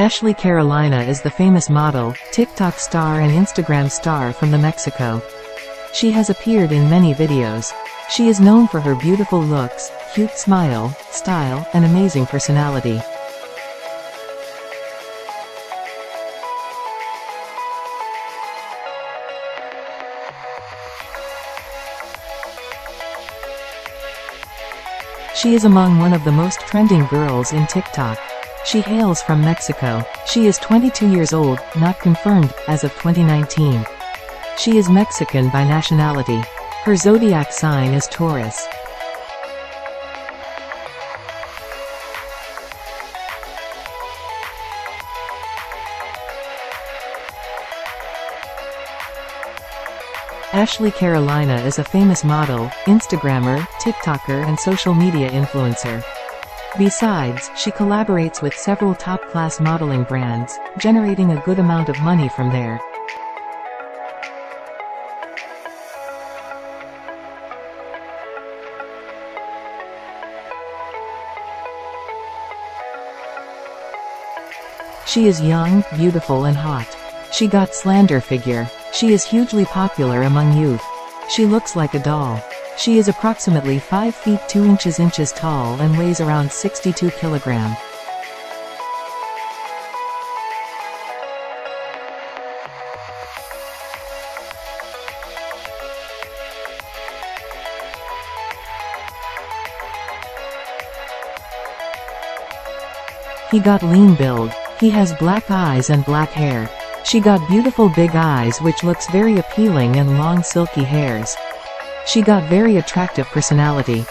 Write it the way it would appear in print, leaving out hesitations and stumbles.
Ashley Carolina is the famous model, TikTok star and Instagram star from Mexico. She has appeared in many videos. She is known for her beautiful looks, cute smile, style, and amazing personality. She is among one of the most trending girls in TikTok. She hails from Mexico. She is 22 years old, not confirmed, as of 2019. She is Mexican by nationality. Her zodiac sign is Taurus. Ashley Carolina is a famous model, Instagrammer, TikToker and social media influencer. Besides, she collaborates with several top-class modeling brands, generating a good amount of money from there. She is young, beautiful and hot. She got slender figure. She is hugely popular among youth. She looks like a doll. She is approximately 5 feet 2 inches tall and weighs around 62 kilograms. He got lean build. He has black eyes and black hair. She got beautiful big eyes which looks very appealing and long silky hairs. She got very attractive personality.